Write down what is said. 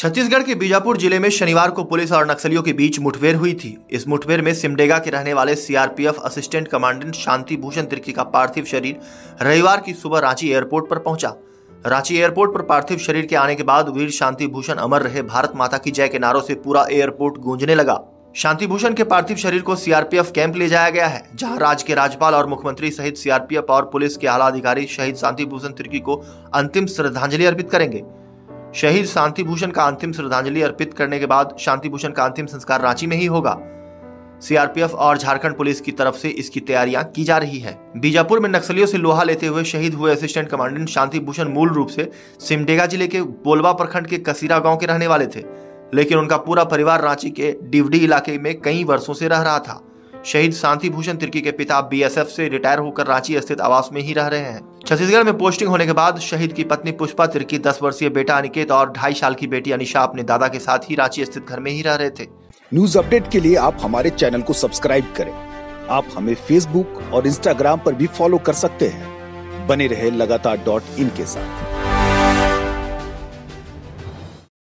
छत्तीसगढ़ के बीजापुर जिले में शनिवार को पुलिस और नक्सलियों के बीच मुठभेड़ हुई थी। इस मुठभेड़ में सिमडेगा के रहने वाले CRPF assistant commandant Shanti Bhushan Tirkey का पार्थिव शरीर रविवार की सुबह रांची एयरपोर्ट पर पहुंचा। रांची एयरपोर्ट पर पार्थिव शरीर के आने के बाद वीर शांति भूषण अमर रहे भारत माता की जय के नारों से पूरा एयरपोर्ट गूंजने लगा। शांति भूषण के पार्थिव शरीर को सीआरपीएफ कैंप ले जाया गया है, जहां राज्य के राज्यपाल और मुख्यमंत्री सहित सीआरपीएफ और पुलिस के आला अधिकारी शहीद शांति भूषण तिर्की को अंतिम श्रद्धांजलि अर्पित करेंगे। शहीद शांति भूषण का अंतिम श्रद्धांजलि अर्पित करने के बाद शांति भूषण का अंतिम संस्कार रांची में ही होगा। सीआरपीएफ और झारखंड पुलिस की तरफ से इसकी तैयारियां की जा रही है। बीजापुर में नक्सलियों से लोहा लेते हुए शहीद हुए असिस्टेंट कमांडेंट शांति भूषण मूल रूप से सिमडेगा जिले के बोलवा प्रखंड के कसीरा गांव के रहने वाले थे, लेकिन उनका पूरा परिवार रांची के डिवडी इलाके में कई वर्षों से रह रहा था। शहीद शांति भूषण तिर्की के पिता बीएसएफ से रिटायर होकर रांची स्थित आवास में ही रह रहे हैं। छत्तीसगढ़ में पोस्टिंग होने के बाद शहीद की पत्नी पुष्पा तिर्की, 10 वर्षीय बेटा अनिकेत और 2.5 साल की बेटी अनिशा अपने दादा के साथ ही रांची स्थित घर में ही रह रहे थे। न्यूज अपडेट के लिए आप हमारे चैनल को सब्सक्राइब करें। आप हमें फेसबुक और इंस्टाग्राम पर भी फॉलो कर सकते हैं। बने रहे लगातार.in के साथ।